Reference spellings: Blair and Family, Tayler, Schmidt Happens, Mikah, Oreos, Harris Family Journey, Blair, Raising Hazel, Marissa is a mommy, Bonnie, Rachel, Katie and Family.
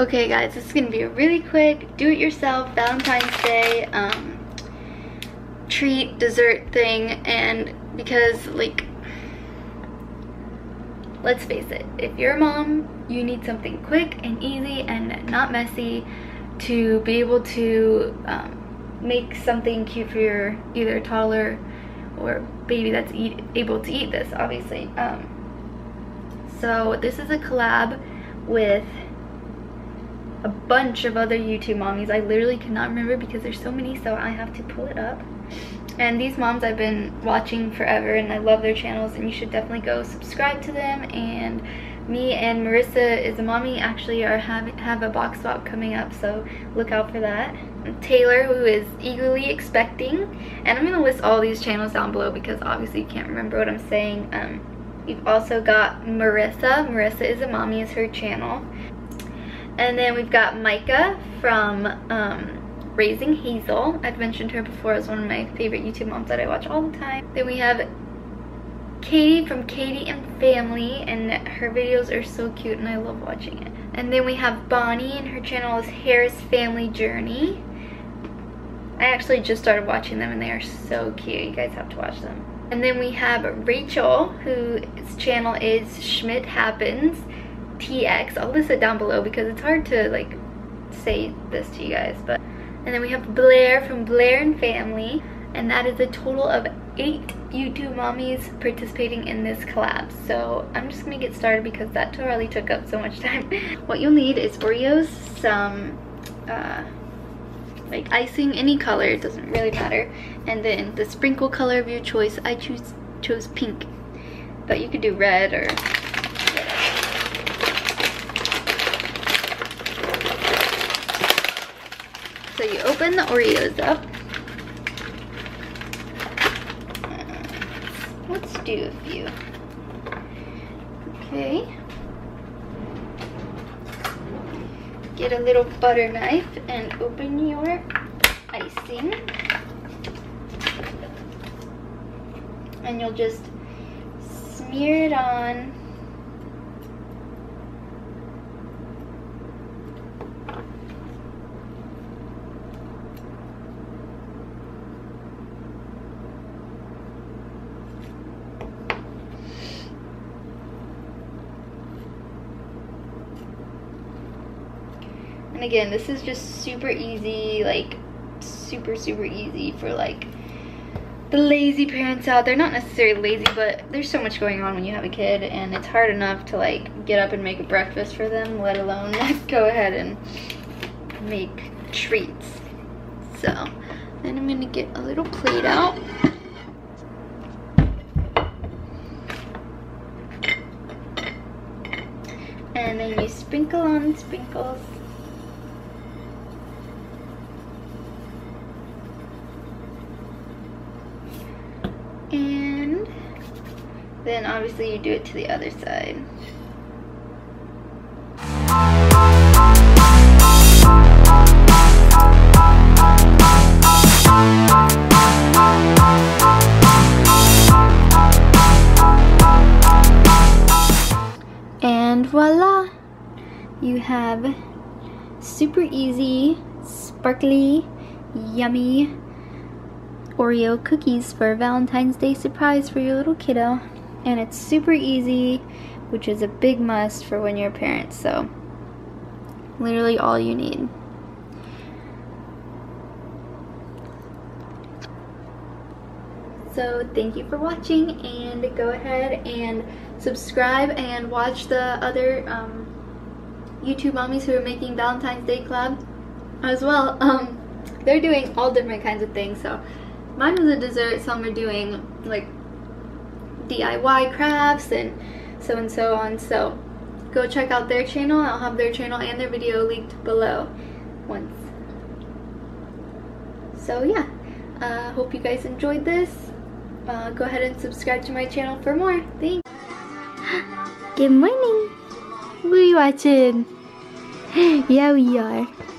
Okay guys, this is gonna be a really quick do-it-yourself Valentine's Day treat dessert thing, and because, like, let's face it, if you're a mom, you need something quick and easy and not messy to be able to make something cute for your either toddler or baby that's able to eat this, obviously. So this is a collab with a bunch of other YouTube mommies. I literally cannot remember because there's so many, so I have to pull it up. And these moms I've been watching forever and I love their channels, and you should definitely go subscribe to them. And me and Marissa is a Mommy actually are have a box swap coming up, so look out for that. Taylor, who is eagerly expecting, and I'm gonna list all these channels down below because obviously you can't remember what I'm saying. We've also got Marissa is a Mommy is her channel. And then we've got Micah from Raising Hazel. I've mentioned her before as one of my favorite YouTube moms that I watch all the time. Then we have Katie from Katie and Family, and her videos are so cute and I love watching it. And then we have Bonnie, and her channel is Harris Family Journey. I actually just started watching them and they are so cute. You guys have to watch them. And then we have Rachel, whose channel is Schmidt Happens. TX. I'll list it down below because it's hard to, like, say this to you guys, but. And then we have Blair from Blair and Family, and that is a total of 8 YouTube mommies participating in this collab. So I'm just gonna get started because that totally took up so much time. What you'll need is Oreos, some like icing, any color, it doesn't really matter, and then the sprinkle color of your choice. I chose pink, but you could do red or so. You open the Oreos up. Let's do a few. Okay. Get a little butter knife and open your icing. And you'll just smear it on. And again, this is just super easy, like super easy for, like, the lazy parents out there. Not necessarily lazy, but there's so much going on when you have a kid, and it's hard enough to, like, get up and make a breakfast for them, let alone go ahead and make treats. So then I'm gonna get a little plate out. And then you sprinkle on sprinkles. And then obviously you do it to the other side. And voila! You have super easy, sparkly, yummy Oreo cookies for a Valentine's Day surprise for your little kiddo. And it's super easy, which is a big must for when you're a parent. So literally all you need. So thank you for watching, and go ahead and subscribe and watch the other YouTube mommies who are making Valentine's Day collabs as well. They're doing all different kinds of things. So mine was a dessert, some are doing, like, DIY crafts and so on. So go check out their channel. I'll have their channel and their video linked below once. So yeah, hope you guys enjoyed this. Go ahead and subscribe to my channel for more. Thanks. Good morning. What are you watching? Yeah, we are.